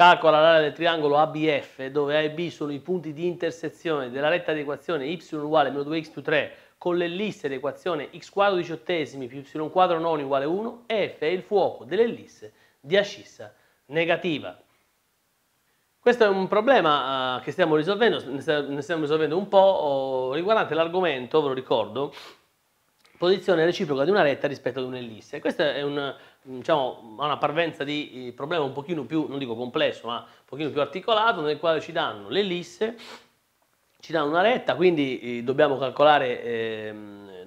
Calcola l'area del triangolo ABF dove A e B sono i punti di intersezione della retta di equazione y uguale meno 2x più 3 con l'ellisse di equazione x quadro diciottesimi più y quadro non uguale 1 e F è il fuoco dell'ellisse di ascissa negativa. Questo è un problema che stiamo risolvendo, un po' riguardante l'argomento, ve lo ricordo, posizione reciproca di una retta rispetto ad un'ellisse. Questa è una parvenza di problema un pochino più, non dico complesso, ma un pochino più articolato, nel quale ci danno l'ellisse, ci danno una retta, quindi dobbiamo calcolare,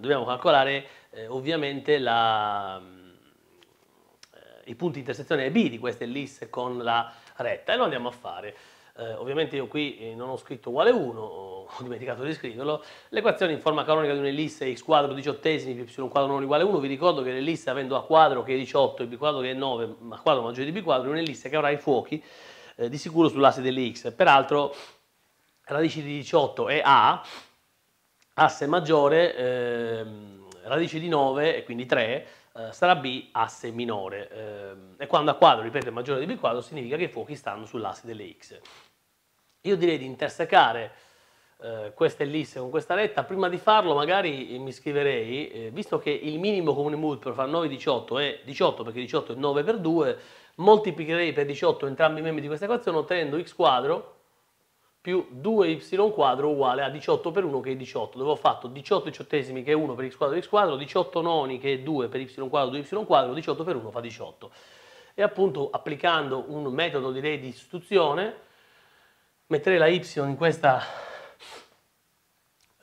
ovviamente i punti di intersezione B di questa ellisse con la retta, e lo andiamo a fare. Ovviamente io qui non ho scritto uguale 1, ho dimenticato di scriverlo. L'equazione in forma canonica di un'ellisse x quadro diciottesimi più y quadro non uguale 1. Vi ricordo che l'ellisse, avendo a quadro che è 18 e b quadro che è 9, ma a quadro maggiore di b quadro, è un'ellisse che avrà i fuochi di sicuro sull'asse delle x. Peraltro radice di 18 è a, asse maggiore, radice di 9 e quindi 3 sarà b, asse minore, e quando a quadro, ripeto, è maggiore di b quadro, significa che i fuochi stanno sull'asse delle x. Io direi di intersecare questa ellisse con questa retta. Prima di farlo magari mi scriverei, visto che il minimo comune multiplo fra 9 e 18 è 18, perché 18 è 9 per 2, moltiplicherei per 18 entrambi i membri di questa equazione ottenendo x quadro più 2y quadro uguale a 18 per 1 che è 18, dove ho fatto 18 diciottesimi che è 1 per x quadro, 18 noni che è 2 per y quadro, 2y quadro, 18 per 1 fa 18. E appunto applicando un metodo direi di sostituzione, metterei la y in questa,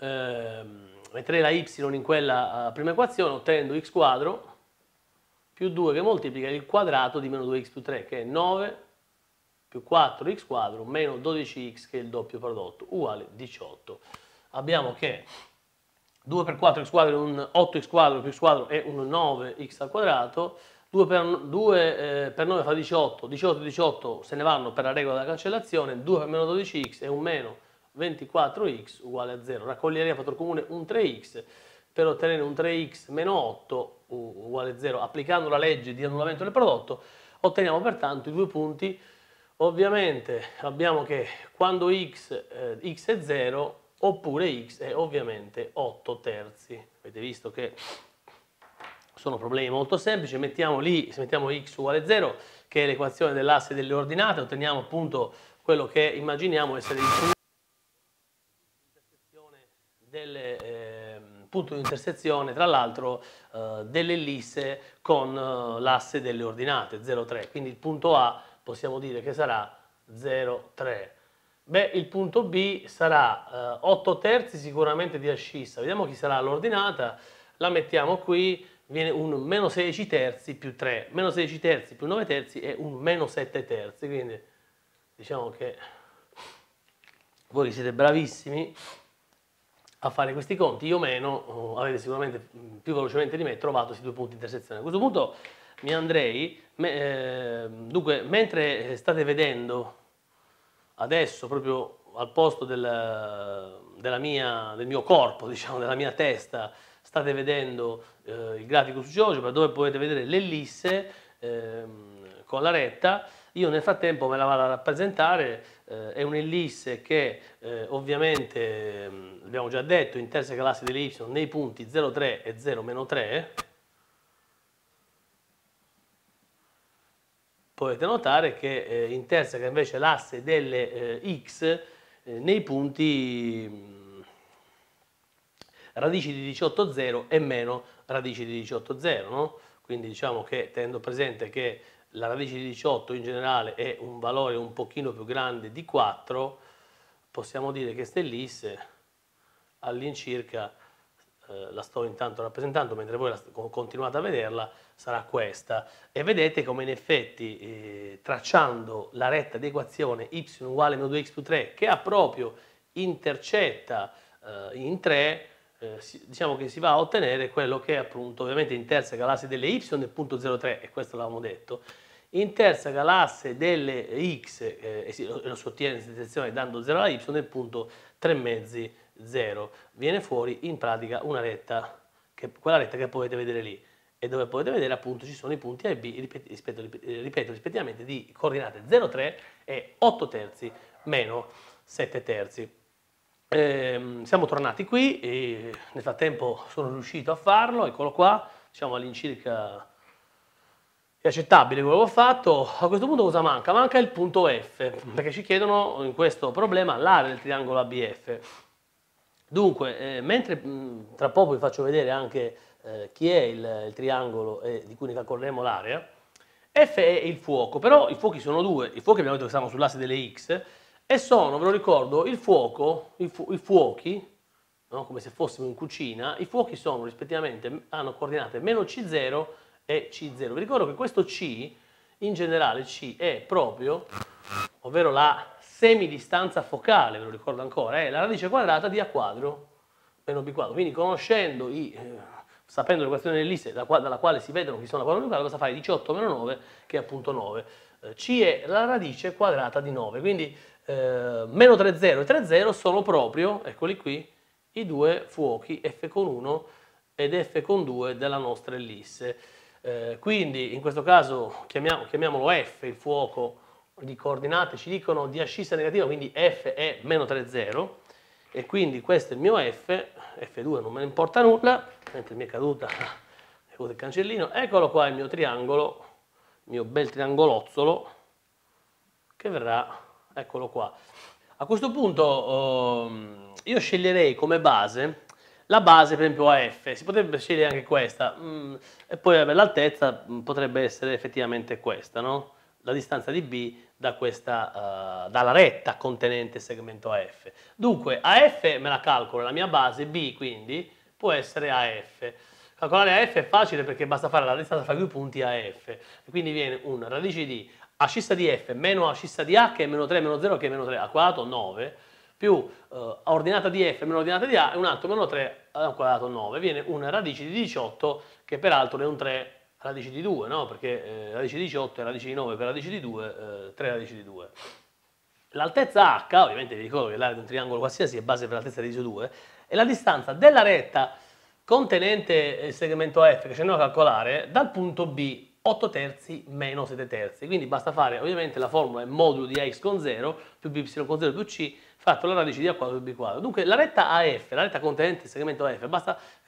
metterei la y in quella prima equazione, ottenendo x quadro più 2 che moltiplica il quadrato di meno 2x più 3 che è 9 più 4x quadro meno 12x che è il doppio prodotto uguale 18. Abbiamo che 2 per 4x quadro è un 8x quadro più x quadro è un 9x al quadrato, 2 per 9 fa 18, 18 e 18 se ne vanno per la regola della cancellazione, 2 per meno 12x è un meno 24x uguale a 0. Raccoglierei a fattore comune un 3x per ottenere un 3x meno 8 uguale a 0. Applicando la legge di annullamento del prodotto otteniamo pertanto i due punti. Ovviamente abbiamo che quando x è 0, oppure x è ovviamente 8 terzi. Avete visto che sono problemi molto semplici. Mettiamo lì, se mettiamo x uguale 0, che è l'equazione dell'asse delle ordinate, otteniamo appunto quello che immaginiamo essere il punto di intersezione, tra l'altro, dell'ellisse con l'asse delle ordinate, 0, 3. Quindi il punto A possiamo dire che sarà 0,3. Beh, il punto B sarà 8 terzi sicuramente di ascissa. Vediamo chi sarà l'ordinata, la mettiamo qui, viene un meno 16 terzi più 3, meno 16 terzi più 9 terzi è un meno 7 terzi, quindi diciamo che voi che siete bravissimi a fare questi conti, io meno, avete sicuramente più velocemente di me trovato questi due punti di intersezione. A questo punto mi andrei, dunque mentre state vedendo adesso proprio al posto del mio corpo, diciamo della mia testa, state vedendo il grafico su GeoGebra dove potete vedere l'ellisse con la retta. Io nel frattempo me la vado a rappresentare, è un'ellisse che ovviamente abbiamo già detto interseca l'asse delle y nei punti 0,3 e 0,-3. Potete notare che interseca invece l'asse delle x nei punti radici di 18, 0 e meno radici di 18, 0, no? Quindi diciamo che tenendo presente che la radice di 18 in generale è un valore un pochino più grande di 4, possiamo dire che ellisse all'incirca, la sto intanto rappresentando mentre voi continuate a vederla, sarà questa. E vedete come in effetti tracciando la retta di equazione y uguale meno 2x più 3 che ha proprio intercetta in 3, diciamo che si va a ottenere quello che appunto ovviamente interseca l'asse delle y nel punto 0,3, e questo l'avevamo detto, interseca l'asse delle x e lo si ottiene in sezione dando 0 alla y nel punto 3/2. 0, viene fuori in pratica una retta, quella retta che potete vedere lì, e dove potete vedere appunto ci sono i punti A e B, ripeto, rispettivamente di coordinate 0,3 e 8 terzi meno 7 terzi. Siamo tornati qui, e nel frattempo sono riuscito a farlo, eccolo qua, siamo all'incirca, è accettabile quello che ho fatto. A questo punto cosa manca? Manca il punto F, perché ci chiedono in questo problema l'area del triangolo ABF. Dunque, mentre tra poco vi faccio vedere anche chi è il triangolo di cui ne calcoleremo l'area, F è il fuoco, però i fuochi sono due, i fuochi abbiamo detto che stanno sull'asse delle X, e sono, ve lo ricordo, il fuoco, i fuochi, no? Come se fossimo in cucina, i fuochi sono rispettivamente, hanno coordinate meno C0 e C0. Vi ricordo che questo C, in generale C, è proprio, ovvero la semidistanza focale, ve lo ricordo ancora, è la radice quadrata di A quadro meno B quadro. Quindi conoscendo, sapendo l'equazione dell'ellisse dalla quale si vedono chi sono la quadro di quadro, cosa fai? 18 meno 9, che è appunto 9. C è la radice quadrata di 9, quindi meno 3,0 e 3,0 sono proprio, eccoli qui, i due fuochi F con 1 ed F con 2 della nostra ellisse. Quindi in questo caso chiamiamolo F, il fuoco di coordinate, ci dicono di ascissa negativa, quindi F è meno 3,0 e quindi questo è il mio F, F2 non me ne importa nulla, mentre mi è caduta il cancellino, eccolo qua il mio triangolo, il mio bel triangolozzolo che verrà... Eccolo qua. A questo punto io sceglierei come base la base per esempio AF, si potrebbe scegliere anche questa e poi l'altezza potrebbe essere effettivamente questa, no? La distanza di B da questa, dalla retta contenente il segmento AF. Dunque AF me la calcolo, la mia base B quindi può essere AF. Calcolare AF è facile perché basta fare la distanza fra due punti AF, quindi viene una radice di ascissa di F meno ascissa di H che è meno 3 meno 0 che è meno 3 al quadrato 9 più ordinata di F meno ordinata di A e un altro meno 3 al quadrato 9, viene una radice di 18 che peraltro è un 3 radice di 2, no? Perché radice di 18 è radice di 9 per radice di 2, 3 radice di 2. L'altezza H, ovviamente vi ricordo che l'area di un triangolo qualsiasi è base per l'altezza radice 2, è la distanza della retta contenente il segmento F che ci andiamo a calcolare dal punto B, 8 terzi meno 7 terzi, quindi basta fare, ovviamente la formula è modulo di ax con 0 più by con 0 più c fratto la radice di a quadro più b quadro. Dunque la retta AF, la retta contenente il segmento AF,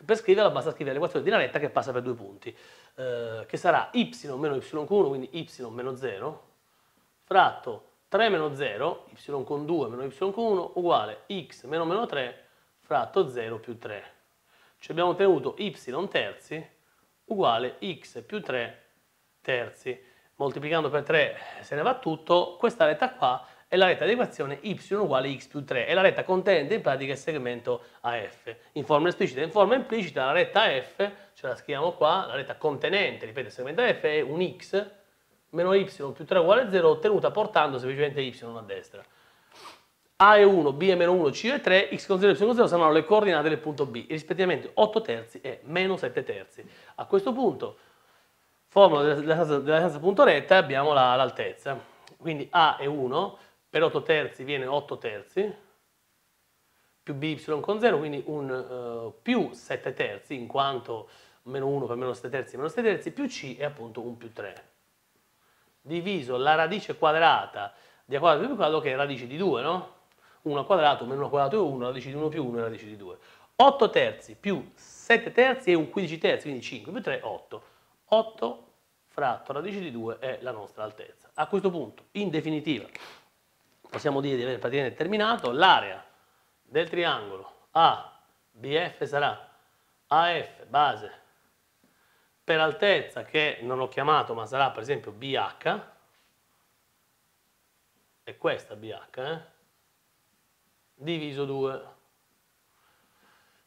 per scriverla basta scrivere l'equazione della retta che passa per due punti, che sarà y meno y con 1, quindi y meno 0, fratto 3 meno 0, y con 2 meno y con 1, uguale x meno meno 3 fratto 0 più 3. Ci abbiamo ottenuto y terzi uguale x più 3 terzi, moltiplicando per 3 se ne va tutto, questa retta qua è la retta di equazione y uguale x più 3, è la retta contenente in pratica il segmento AF, in forma esplicita e in forma implicita la retta AF, ce la scriviamo qua, la retta contenente, ripeto, il segmento AF è un x meno y più 3 uguale 0 ottenuta portando semplicemente y a destra. A è 1, B è meno 1, C è 3, X con 0 e Y con 0 saranno le coordinate del punto B, rispettivamente 8 terzi e meno 7 terzi. A questo punto formula della distanza punto retta, abbiamo l'altezza, quindi A è 1, per 8 terzi viene 8 terzi, più by con 0, quindi più 7 terzi, in quanto meno 1 per meno 7 terzi, meno 7 terzi, più C è appunto 1 più 3, diviso la radice quadrata di A quadrato più B quadrato, che è radice di 2, no? 1 al quadrato meno 1 al quadrato è 1, radice di 1 più 1 è radice di 2. 8 terzi più 7 terzi è un 15 terzi, quindi 5 più 3 è 8. 8 fratto radice di 2 è la nostra altezza. A questo punto, in definitiva, possiamo dire di aver praticamente terminato. L'area del triangolo ABF sarà AF base per altezza che non ho chiamato ma sarà per esempio BH, è questa BH, diviso 2.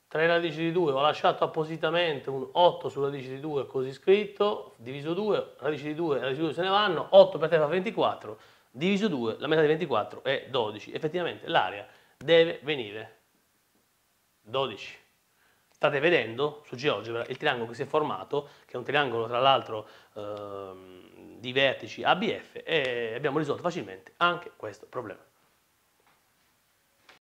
Tra i radici di 2 ho lasciato appositamente un 8 sulla radice di 2 così scritto, diviso 2, radici di 2 e radici di 2 se ne vanno, 8 per 3 fa 24, diviso 2, la metà di 24 è 12. Effettivamente l'area deve venire 12. State vedendo su GeoGebra il triangolo che si è formato, che è un triangolo tra l'altro di vertici ABF, e abbiamo risolto facilmente anche questo problema.